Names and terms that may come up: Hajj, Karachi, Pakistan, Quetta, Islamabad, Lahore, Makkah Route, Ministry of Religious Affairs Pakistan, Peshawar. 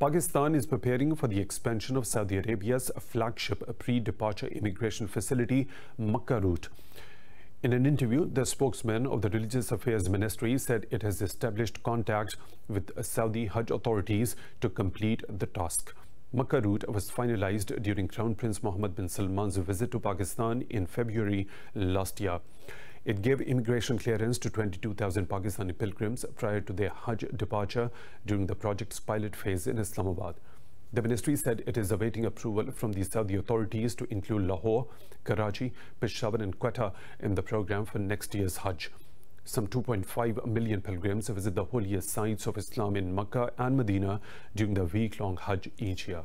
Pakistan is preparing for the expansion of Saudi Arabia's flagship pre-departure immigration facility, Makkah Route. In an interview, the spokesman of the Religious Affairs Ministry said it has established contact with Saudi Hajj authorities to complete the task. Makkah Route was finalized during Crown Prince Mohammed bin Salman's visit to Pakistan in February last year. It gave immigration clearance to 22,000 Pakistani pilgrims prior to their Hajj departure during the project's pilot phase in Islamabad. The ministry said it is awaiting approval from the Saudi authorities to include Lahore, Karachi, Peshawar and Quetta in the program for next year's Hajj. Some 2.5 million pilgrims visit the holiest sites of Islam in Mecca and Medina during the week-long Hajj each year.